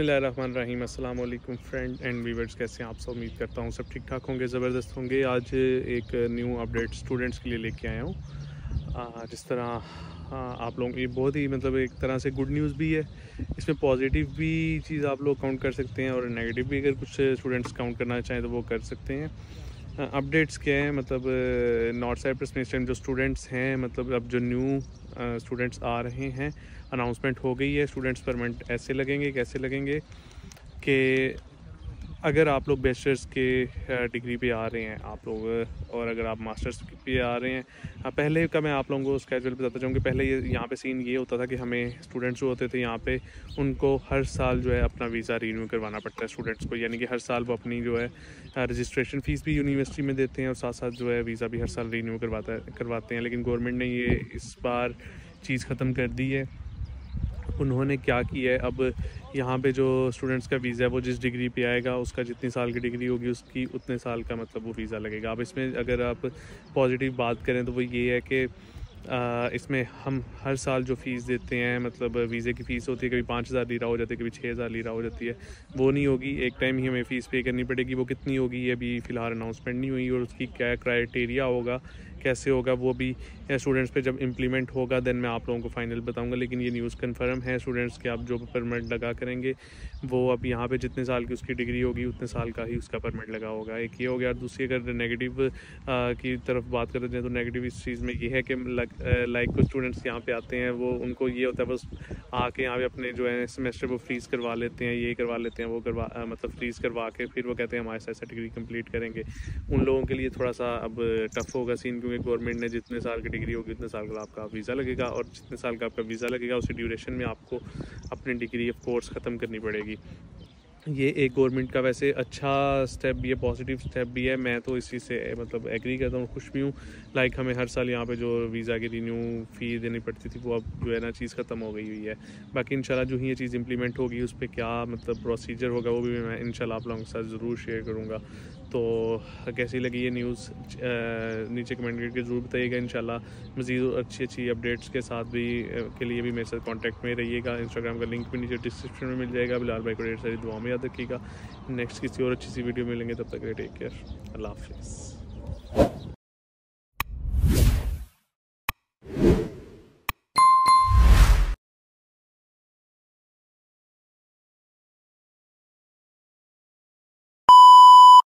बिस्मिल्लाहिर्रहमानिर्रहीम अस्सलाम वालेकुम फ्रेंड एंड व्यूअर्स, कैसे हैं आप सब? उम्मीद करता हूँ सब ठीक ठाक होंगे, ज़बरदस्त होंगे। आज एक न्यू अपडेट स्टूडेंट्स के लिए लेके आया हूँ। जिस तरह आप लोगों की बहुत ही मतलब एक तरह से गुड न्यूज़ भी है, इसमें पॉजिटिव भी चीज़ आप लोग काउंट कर सकते हैं और नेगेटिव भी। अगर कुछ स्टूडेंट्स काउंट करना चाहें तो वो कर सकते हैं। अपडेट्स क्या हैं, मतलब नॉर्थ साइप्रस में इस टाइम जो स्टूडेंट्स हैं, मतलब अब जो न्यू स्टूडेंट्स आ रहे हैं, अनाउंसमेंट हो गई है। स्टूडेंट्स परमानेंट ऐसे लगेंगे, कैसे लगेंगे कि अगर आप लोग बैचलर्स के डिग्री पे आ रहे हैं आप लोग, और अगर आप मास्टर्स पे आ रहे हैं। पहले का मैं आप लोगों को स्केड्यूल बताता चाहूँ कि पहले ये यहाँ पे सीन ये होता था कि हमें स्टूडेंट्स जो होते थे यहाँ पे, उनको हर साल जो है अपना वीज़ा रीन्यू करवाना पड़ता है स्टूडेंट्स को, यानी कि हर साल वो अपनी जो है रजिस्ट्रेशन फ़ीस भी यूनिवर्सिटी में देते हैं और साथ साथ जो है वीज़ा भी हर साल रीन्यू करवाते हैं। लेकिन गवर्नमेंट ने ये इस बार चीज़ ख़त्म कर दी है। उन्होंने क्या किया है, अब यहाँ पे जो स्टूडेंट्स का वीज़ा है वो जिस डिग्री पे आएगा उसका जितनी साल की डिग्री होगी उसकी उतने साल का मतलब वो वीज़ा लगेगा। अब इसमें अगर आप पॉजिटिव बात करें तो वो ये है कि इसमें हम हर साल जो फ़ीस देते हैं, मतलब वीज़े की फ़ीस होती है, कभी 5,000 लीरा हो जाती है, कभी 6,000 लीरा हो जाती है, वो नहीं होगी। एक टाइम ही हमें फ़ीस पे करनी पड़ेगी। वो कितनी होगी ये अभी फ़िलहाल अनाउंसमेंट नहीं हुई, और उसकी क्या क्राइटेरिया होगा, कैसे होगा, वो भी स्टूडेंट्स पे जब इम्प्लीमेंट होगा दैन मैं आप लोगों को फाइनल बताऊँगा। लेकिन ये न्यूज़ कन्फर्म है स्टूडेंट्स के, आप जो परमिट लगा करेंगे वो अब यहाँ पे जितने साल की उसकी डिग्री होगी उतने साल का ही उसका परमिट लगा होगा। एक ये हो गया। और दूसरी अगर नेगेटिव की तरफ बात करते हैं तो नेगेटिव इस चीज़ में ये है कि लाइक कुछ स्टूडेंट्स यहाँ पे आते हैं, वो उनको ये होता है बस आके यहाँ पे अपने जो है सेमेस्टर वो फ्रीज़ करवा लेते हैं, ये करवा लेते हैं, वो मतलब फ्रीज़ करवा के फिर वो कहते हैं हम ऐसा ऐसा डिग्री कंप्लीट करेंगे। उन लोगों के लिए थोड़ा सा अब टफ़ होगा सीन, क्योंकि गवर्नमेंट ने जितने साल की डिग्री होगी उतने साल का आपका वीज़ा लगेगा, और जितने साल का आपका वीज़ा लगेगा उसी ड्यूरेशन में आपको अपनी डिग्री कोर्स ख़त्म करनी पड़ेगी। ये एक गवर्नमेंट का वैसे अच्छा स्टेप भी है, पॉजिटिव स्टेप भी है। मैं तो इस चीज़ से मतलब एग्री करता हूँ, खुश भी हूँ। लाइक हमें हर साल यहाँ पे जो वीज़ा की रिन्यू फ़ी देनी पड़ती थी वो अब जो है ना चीज़ ख़त्म हो गई हुई है। बाकी इंशाल्लाह जो ही ये चीज़ इंप्लीमेंट होगी उस पर क्या मतलब प्रोसीजर होगा वो भी मैं इंशाल्लाह आप लोगों के साथ ज़रूर शेयर करूँगा। तो कैसी लगी ये न्यूज़ नीचे कमेंट करके ज़रूर बताइएगा। इंशाल्लाह मज़ीद अच्छी अपडेट्स के साथ भी के लिए भी मेरे साथ कॉन्टैक्ट में रहिएगा। इंस्टाग्राम का लिंक भी नीचे डिस्क्रिप्शन में मिल जाएगा। बिलाल भाई को ढेर सारी दुआ याद रखिएगा। नेक्स्ट किसी और अच्छी सी वीडियो मिलेंगे, तब तक के लिए टेक केयर, अल्लाह हाफिज़।